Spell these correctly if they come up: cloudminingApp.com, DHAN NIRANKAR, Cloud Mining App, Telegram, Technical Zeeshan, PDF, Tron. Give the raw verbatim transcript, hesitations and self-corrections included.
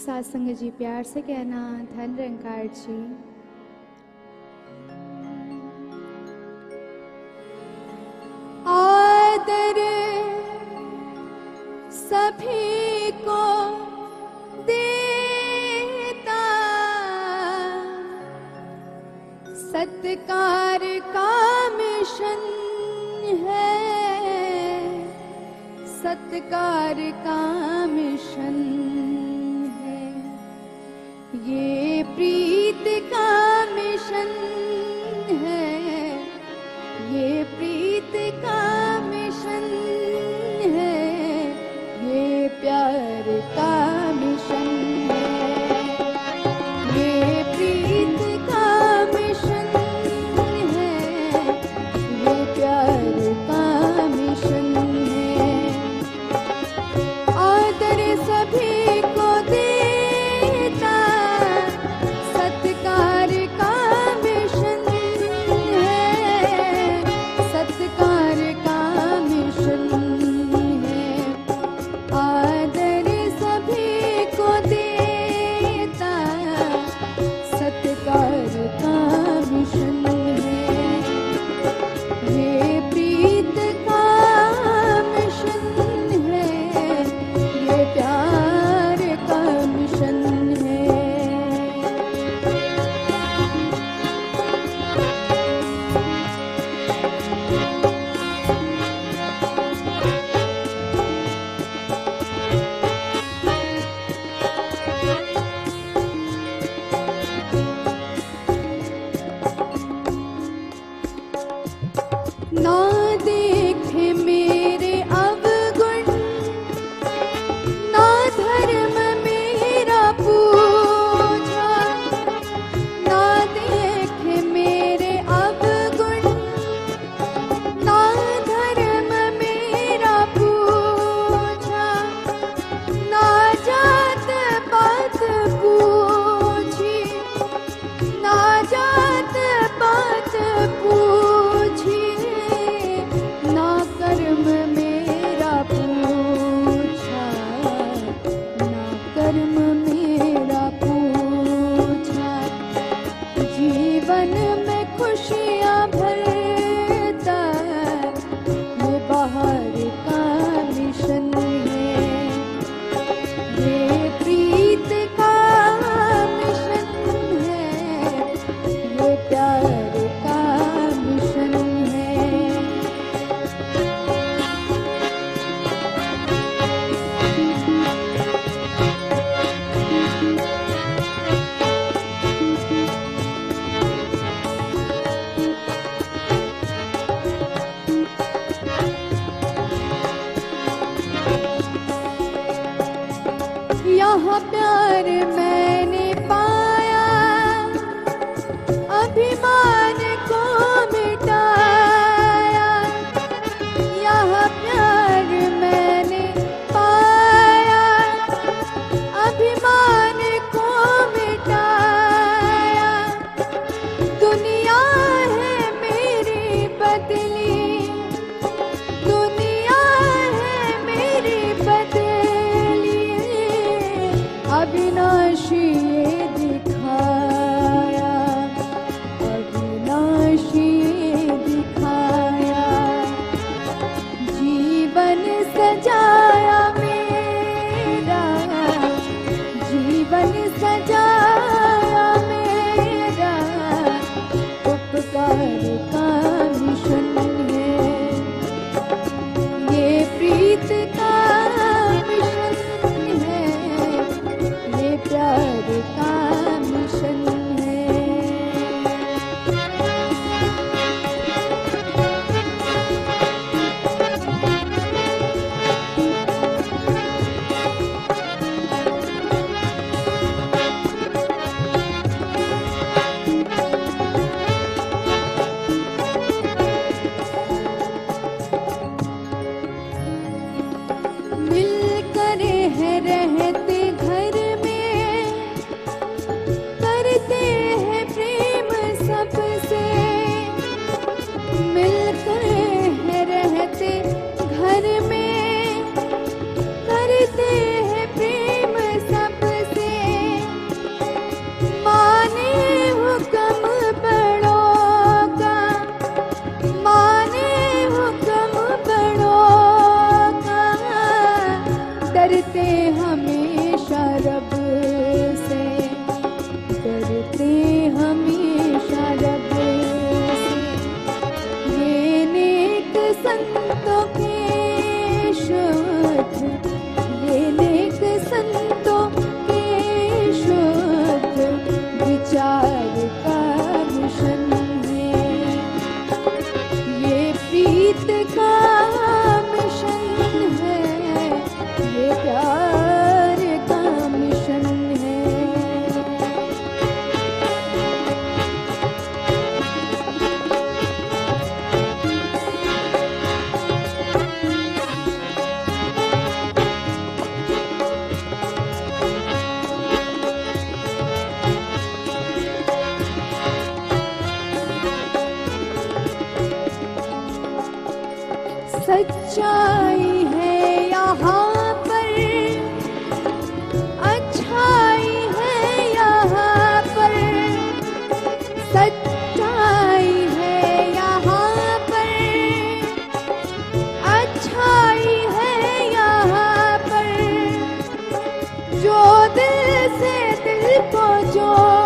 सत्संग जी प्यार से कहना धन निरंकार जी। आदर सभी को देता सत्कार का मिशन है, सत्कार का मिशन, ये प्रीत का मिशन है, ये प्रीत का मिशन है, ये प्यार का मिशन है, ये प्रीत का मिशन है, ये प्यार का मिशन है। आदर सभी को दे प्यार मैंने पाया, अभिमान को मिटाया। यह प्यार मैंने पाया, अभिमान को मिटाया। दुनिया है मेरी बदली, अविनाशी ये दिखाया, अविनाशी ये दिखाया। जीवन सजाया मेरा, जीवन सजाया मेरा, उपकार का मिशन है, ये प्रीत का मिशन है, प्यार सच्चाई है यहाँ पर, अच्छाई है यहाँ पर, सच्चाई है यहाँ पर, अच्छाई है यहाँ पर, जो दिल से दिल को जो